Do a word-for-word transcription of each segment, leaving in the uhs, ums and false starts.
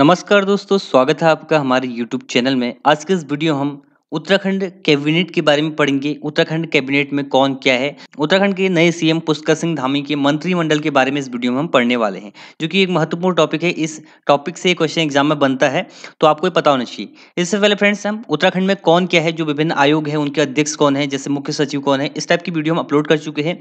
नमस्कार दोस्तों, स्वागत है आपका हमारे यूट्यूब चैनल में। आज के इस वीडियो हम उत्तराखंड कैबिनेट के बारे में पढ़ेंगे। उत्तराखंड कैबिनेट में कौन क्या है, उत्तराखंड के नए सीएम पुष्कर सिंह धामी के मंत्रिमंडल के बारे में इस वीडियो में हम पढ़ने वाले हैं, जो कि एक महत्वपूर्ण टॉपिक है। इस टॉपिक से क्वेश्चन एग्जाम में बनता है तो आपको ये पता होना चाहिए। इससे पहले फ्रेंड्स, हम उत्तराखंड में कौन क्या है, जो विभिन्न आयोग है उनके अध्यक्ष कौन है, जैसे मुख्य सचिव कौन है, इस टाइप की वीडियो हम अपलोड कर चुके हैं।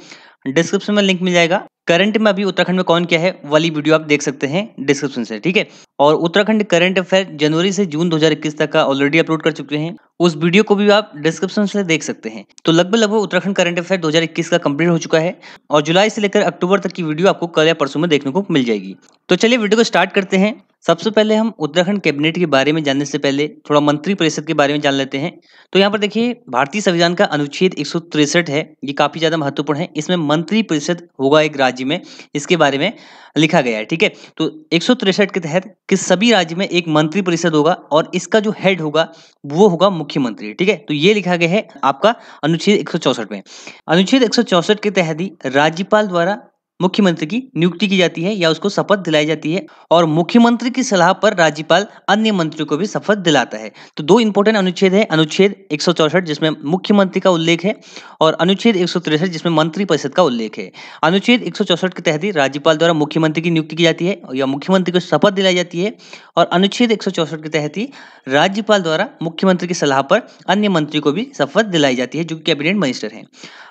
डिस्क्रिप्शन में लिंक मिल जाएगा। करंट में अभी उत्तराखंड में कौन क्या है वाली वीडियो आप देख सकते हैं डिस्क्रिप्शन से, ठीक है। और उत्तराखंड करंट अफेयर जनवरी से जून दो हज़ार इक्कीस तक का ऑलरेडी अपलोड कर चुके हैं, उस वीडियो को भी आप डिस्क्रिप्शन से देख सकते हैं। तो लगभग लगभग उत्तराखंड करंट अफेयर दो हज़ार इक्कीस का कंप्लीट हो चुका है और जुलाई से लेकर अक्टूबर तक की वीडियो आपको कल या परसों में देखने को मिल जाएगी। तो चलिए वीडियो को स्टार्ट करते हैं। सबसे पहले हम उत्तराखंड कैबिनेट के बारे में जानने से पहले थोड़ा मंत्री परिषद के बारे में जान लेते हैं। तो यहाँ पर देखिए, भारतीय संविधान का अनुच्छेद एक सौ तिरसठ है, ये काफी ज्यादा महत्वपूर्ण है। इसमें मंत्री परिषद होगा एक राज्य में, इसके बारे में लिखा गया है, ठीक है। तो एक सौ तिरसठ के तहत कि सभी राज्य में एक मंत्री परिषद होगा और इसका जो हेड होगा वो होगा मुख्यमंत्री, ठीक है। तो ये लिखा गया है आपका अनुच्छेद एक सौ चौसठ में। अनुच्छेद एक सौ चौसठ के तहत ही राज्यपाल द्वारा मुख्यमंत्री की नियुक्ति की जाती है या उसको शपथ दिलाई जाती है, और मुख्यमंत्री की सलाह पर राज्यपाल अन्य मंत्रियों को भी शपथ दिलाता है। तो दो इंपॉर्टेंट अनुच्छेद है, अनुच्छेद एक सौ चौसठ जिसमें मुख्यमंत्री का उल्लेख है और अनुच्छेद एक सौ तिरसठ जिसमें मंत्री परिषद का उल्लेख है। अनुच्छेद एक सौ चौसठ के तहत राज्यपाल द्वारा मुख्यमंत्री की नियुक्ति की जाती है या मुख्यमंत्री को शपथ दिलाई जाती है, और अनुच्छेद एक सौ चौसठ के तहत ही राज्यपाल द्वारा मुख्यमंत्री की सलाह पर अन्य मंत्री को भी शपथ दिलाई जाती है जो कैबिनेट मिनिस्टर है।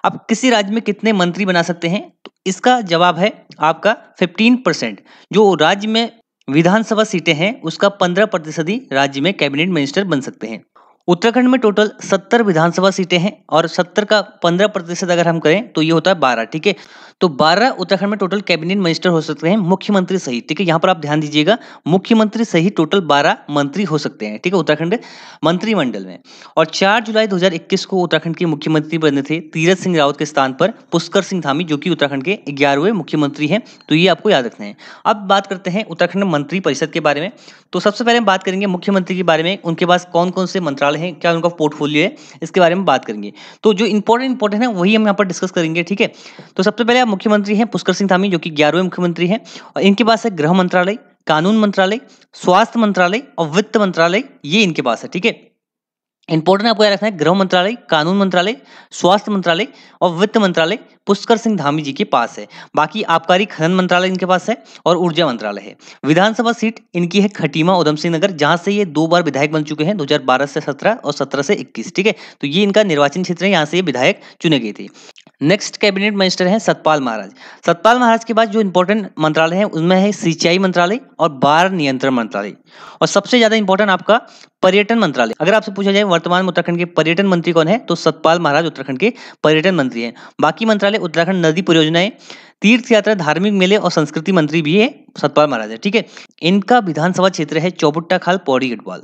अब किसी राज्य में कितने मंत्री बना सकते हैं, इसका जवाब है आपका पंद्रह परसेंट। जो राज्य में विधानसभा सीटें हैं उसका पंद्रह प्रतिशत ही राज्य में कैबिनेट मिनिस्टर बन सकते हैं। उत्तराखंड में टोटल सत्तर विधानसभा सीटें हैं और सत्तर का पंद्रह प्रतिशत अगर हम करें तो ये होता है बारह, ठीक है। तो बारह उत्तराखंड में टोटल कैबिनेट मिनिस्टर हो सकते हैं, मुख्यमंत्री सहित, ठीक है। यहाँ पर आप ध्यान दीजिएगा, मुख्यमंत्री सहित टोटल बारह मंत्री हो सकते हैं, ठीक है, उत्तराखंड मंत्रिमंडल में। और चार जुलाई दो हजार इक्कीस को उत्तराखंड के मुख्यमंत्री बने थे तीरथ सिंह रावत के स्थान पर पुष्कर सिंह धामी, जो कि उत्तराखंड के ग्यारहवें मुख्यमंत्री हैं। तो ये आपको याद रखना है। अब बात करते हैं उत्तराखंड मंत्री परिषद के बारे में। तो सबसे पहले हम बात करेंगे मुख्यमंत्री के बारे में, उनके पास कौन कौन से मंत्रालय है, क्या उनका पोर्टफोलियो है, इसके बारे में बात करेंगे। तो जो इंपॉर्टेंट इंपॉर्टेंट है वही हम यहाँ पर डिस्कस करेंगे, ठीक है। तो सबसे पहले आप मुख्यमंत्री हैं पुष्कर सिंह धामी, जो कि ग्यारहवें मुख्यमंत्री हैं, और इनके पास है गृह मंत्रालय, कानून मंत्रालय, स्वास्थ्य मंत्रालय और वित्त मंत्रालय, ये इनके पास है, ठीक है। इंपॉर्टेंट आपको याद रखना है, गृह मंत्रालय, कानून मंत्रालय, स्वास्थ्य मंत्रालय और वित्त मंत्रालय पुष्कर सिंह धामी जी के पास है। बाकी आबकारी खनन मंत्रालय इनके पास है और ऊर्जा मंत्रालय है। विधानसभा सीट इनकी है खटीमा उधम सिंह नगर, जहां से ये दो बार विधायक बन चुके हैं, दो हज़ार बारह से सत्रह और सत्रह से इक्कीस, ठीक है। तो ये इनका निर्वाचन क्षेत्र है, यहाँ से ये विधायक चुने गए थे। नेक्स्ट कैबिनेट मिनिस्टर हैं सतपाल महाराज। सतपाल महाराज के बाद जो इंपॉर्टेंट मंत्रालय हैं उनमें है सिंचाई मंत्रालय और बाढ़ नियंत्रण मंत्रालय, और सबसे ज्यादा इंपॉर्टेंट आपका पर्यटन मंत्रालय। अगर आपसे पूछा जाए वर्तमान में उत्तराखंड के पर्यटन मंत्री कौन है, तो सतपाल महाराज उत्तराखंड के पर्यटन मंत्री हैं। बाकी मंत्रालय उत्तराखंड नदी परियोजनाएं, तीर्थ यात्रा, धार्मिक मेले और संस्कृति मंत्री भी है सतपाल महाराज है, ठीक है। इनका विधानसभा क्षेत्र है चौबुट्टा खाल पौड़ी गढ़वाल।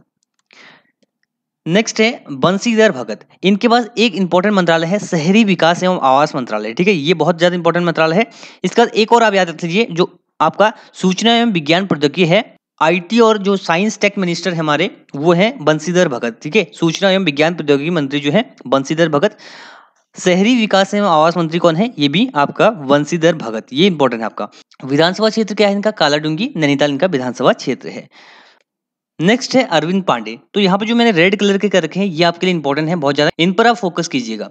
नेक्स्ट है बंसीधर भगत, इनके पास एक इंपॉर्टेंट मंत्रालय है शहरी विकास एवं आवास मंत्रालय, ठीक है। ये बहुत ज्यादा इंपॉर्टेंट मंत्रालय है। इसका एक और आप याद रख लीजिए, जो आपका सूचना एवं विज्ञान प्रौद्योगिकी है, आईटी और जो साइंस टेक मिनिस्टर है हमारे वो है बंसीधर भगत, ठीक है। सूचना एवं विज्ञान प्रौद्योगिकी मंत्री जो है बंसीधर भगत, शहरी विकास एवं आवास मंत्री कौन है, ये भी आपका बंसीधर भगत, ये इंपॉर्टेंट है आपका। विधानसभा क्षेत्र क्या है इनका, कालाडूंगी नैनीताल इनका विधानसभा क्षेत्र है। नेक्स्ट है अरविंद पांडे। तो यहाँ पर जो मैंने रेड कलर के कर रखे हैं ये आपके लिए इंपॉर्टेंट है, बहुत ज्यादा इन पर आप फोकस कीजिएगा।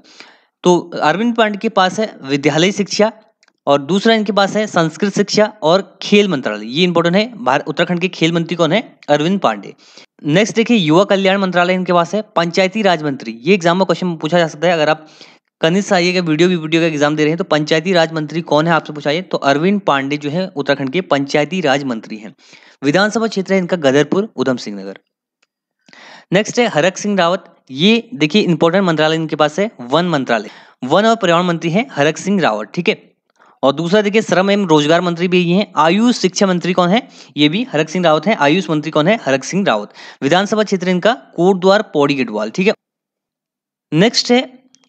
तो अरविंद पांडे के पास है विद्यालय शिक्षा, और दूसरा इनके पास है संस्कृत शिक्षा और खेल मंत्रालय, ये इंपॉर्टेंट है। भारत उत्तराखंड के खेल मंत्री कौन है, अरविंद पांडे। नेक्स्ट देखिए, युवा कल्याण मंत्रालय इनके पास है, पंचायती राज मंत्री, ये एग्जाम में क्वेश्चन पूछा जा सकता है। अगर आप कनिष्ठ सहायक का वीडियो भी वीडियो का एग्जाम दे रहे हैं तो पंचायती राज मंत्री कौन है आपसे पूछा जाए, तो अरविंद पांडे जो है उत्तराखंड के पंचायती राज मंत्री हैं। विधानसभा क्षेत्र है इनका गदरपुर उधम सिंह नगर। नेक्स्ट है हरक सिंह रावत, ये देखिए इंपॉर्टेंट मंत्रालय इनके पास है वन मंत्रालय, वन और पर्यावरण मंत्री है हरक सिंह रावत, ठीक है। और दूसरा देखिए श्रम एवं रोजगार मंत्री भी ये हैं। आयुष शिक्षा मंत्री कौन है, ये भी हरक सिंह रावत है। आयुष मंत्री कौन है, हरक सिंह रावत। विधानसभा क्षेत्र इनका कोटद्वार पौड़ी गढ़वाल, ठीक है। नेक्स्ट है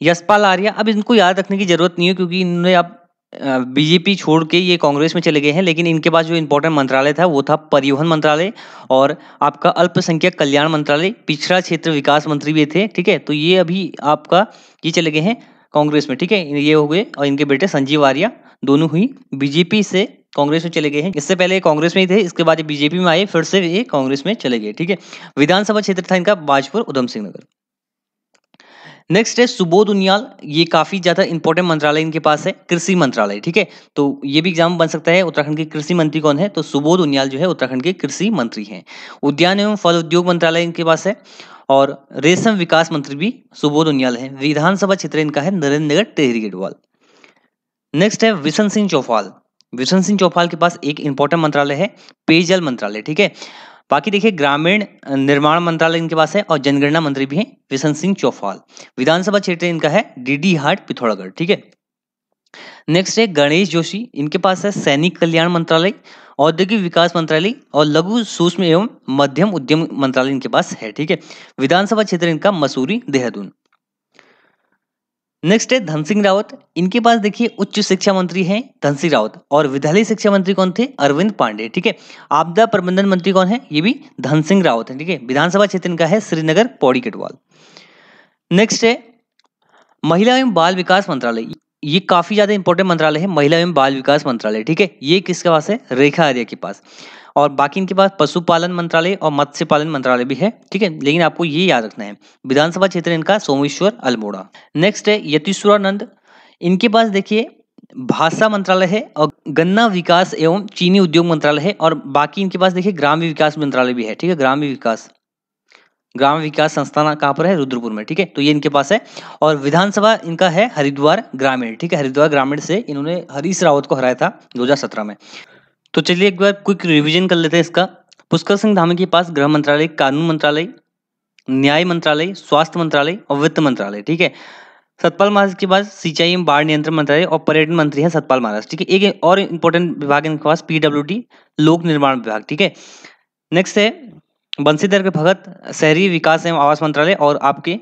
यशपाल आर्या। अब इनको याद रखने की जरूरत नहीं है क्योंकि इन्होंने आप बीजेपी छोड़ के ये कांग्रेस में चले गए हैं, लेकिन इनके पास जो इंपॉर्टेंट मंत्रालय था वो था परिवहन मंत्रालय और आपका अल्पसंख्यक कल्याण मंत्रालय, पिछड़ा क्षेत्र विकास मंत्री भी थे, ठीक है। तो ये अभी आपका ये चले गए हैं कांग्रेस में, ठीक है, ये हो गए। और इनके बेटे संजीव आर्या दोनों ही बीजेपी से कांग्रेस में चले गए हैं। इससे पहले कांग्रेस में ही थे, इसके बाद बीजेपी में आए, फिर से ये कांग्रेस में चले गए। ठीक है, विधानसभा क्षेत्र था इनका बाजपुर उधम सिंह नगर। नेक्स्ट है सुबोध उनियाल, ये काफी ज्यादा इंपॉर्टेंट मंत्रालय इनके पास है, कृषि मंत्रालय। ठीक है, तो ये भी एग्जाम बन सकता है, उत्तराखंड के कृषि मंत्री कौन है, तो सुबोध उनियाल जो है उत्तराखंड के कृषि मंत्री हैं। उद्यान एवं फल उद्योग मंत्रालय इनके पास है, और रेशम विकास मंत्री भी सुबोध उनियाल है। विधानसभा क्षेत्र इनका है नरेंद्र नगर टेहरी गढ़वाल। नेक्स्ट है विषन सिंह चौफाल, विषन सिंह चौफाल के पास एक इंपॉर्टेंट मंत्रालय है, पेयजल मंत्रालय। ठीक है, बाकी देखिए ग्रामीण निर्माण मंत्रालय इनके पास है और जनगणना मंत्री भी हैं विषन सिंह चौफाल। विधानसभा क्षेत्र इनका है डीडी हाट पिथौरागढ़। ठीक है, नेक्स्ट है गणेश जोशी, इनके पास है सैनिक कल्याण मंत्रालय, औद्योगिक विकास मंत्रालय और लघु सूक्ष्म एवं मध्यम उद्यम मंत्रालय इनके पास है। ठीक है, विधानसभा क्षेत्र इनका मसूरी देहरादून। नेक्स्ट है धनसिंह रावत, इनके पास देखिए उच्च शिक्षा मंत्री हैं धनसिंह रावत, और विद्यालय शिक्षा मंत्री कौन थे, अरविंद पांडे। ठीक है, आपदा प्रबंधन मंत्री कौन है, ये भी धनसिंह रावत है। ठीक है, विधानसभा क्षेत्र इनका है श्रीनगर पौड़ी गढ़वाल। नेक्स्ट है महिला एवं बाल विकास मंत्रालय, ये काफी ज्यादा इंपॉर्टेंट मंत्रालय है, महिला एवं बाल विकास मंत्रालय। ठीक है, ये किसके पास है, रेखा आर्या के पास, और बाकी इनके पास पशुपालन मंत्रालय और मत्स्य पालन मंत्रालय भी है। ठीक है, लेकिन आपको ये याद रखना है, विधानसभा क्षेत्र इनका सोमेश्वर अल्मोड़ा। नेक्स्ट है यतीश सुरानंद, इनके पास देखिए भाषा मंत्रालय है और गन्ना विकास एवं चीनी उद्योग मंत्रालय है, और बाकी इनके पास देखिए ग्रामीण विकास मंत्रालय भी है। ठीक है, ग्रामीण विकास ग्राम विकास संस्थान कहाँ पर है, रुद्रपुर में। ठीक है, तो ये इनके पास है, और विधानसभा इनका है हरिद्वार ग्रामीण। ठीक है, हरिद्वार ग्रामीण से इन्होंने हरीश रावत को हराया था दो हज़ार सत्रह में। तो चलिए एक बार क्विक रिवीजन कर लेते हैं इसका। पुष्कर सिंह धामी के पास गृह मंत्रालय, कानून मंत्रालय, न्याय मंत्रालय, स्वास्थ्य मंत्रालय और वित्त मंत्रालय। ठीक है, सतपाल महाराज के पास सिंचाई एवं बाढ़ नियंत्रण मंत्रालय और पर्यटन मंत्री हैं सतपाल महाराज। ठीक है, एक और इम्पोर्टेंट विभाग इनके पास पीडब्ल्यूडी लोक निर्माण विभाग। ठीक है, नेक्स्ट है बंसीधर भगत शहरी विकास एवं आवास मंत्रालय और आपके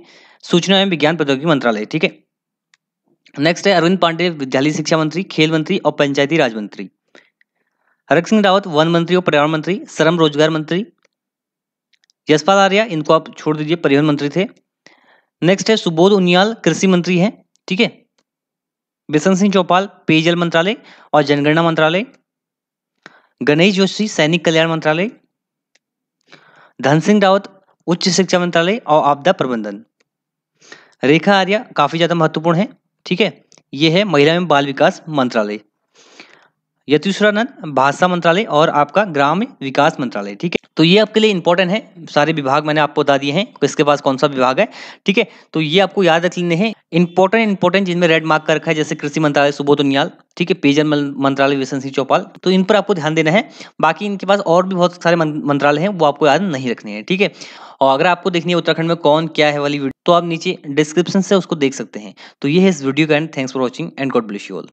सूचना एवं विज्ञान प्रौद्योगिकी मंत्रालय। ठीक है, नेक्स्ट है अरविंद पांडे विद्यालय शिक्षा मंत्री, खेल मंत्री और पंचायती राज मंत्री। हरक सिंह रावत वन मंत्री और पर्यावरण मंत्री, श्रम रोजगार मंत्री। यशपाल आर्या, इनको आप छोड़ दीजिए, परिवहन मंत्री थे। नेक्स्ट है सुबोध उनियाल, कृषि मंत्री हैं। ठीक है, बिशन सिंह चौपाल पेयजल मंत्रालय और जनगणना मंत्रालय। गणेश जोशी सैनिक कल्याण मंत्रालय। धन सिंह रावत उच्च शिक्षा मंत्रालय और आपदा प्रबंधन। रेखा आर्या काफी ज्यादा महत्वपूर्ण है। ठीक है, ये है महिला एवं बाल विकास मंत्रालय। यतीश सुरानंद भाषा मंत्रालय और आपका ग्राम विकास मंत्रालय। ठीक है, तो ये आपके लिए इंपॉर्टेंट है, सारे विभाग मैंने आपको बता दिए हैं, किसके पास कौन सा विभाग है। ठीक है, तो ये आपको याद रख लेने हैं, इंपॉर्टेंट इंपॉर्टेंट जिनमें रेड मार्क कर रखा है, जैसे कृषि मंत्रालय सुबोध उनियाल, ठीक है, पेयजल मंत्रालय विषन सिंह चौपाल, तो इन पर आपको ध्यान देना है। बाकी इनके पास और भी बहुत सारे मंत्रालय हैं, वो आपको याद नहीं रखने हैं। ठीक है, और अगर आपको देखनी है उत्तराखंड में कौन क्या है वाली वीडियो, तो आप नीचे डिस्क्रिप्शन से उसको देख सकते हैं। तो ये है इस वीडियो का end. Thanks for watching and God bless you all.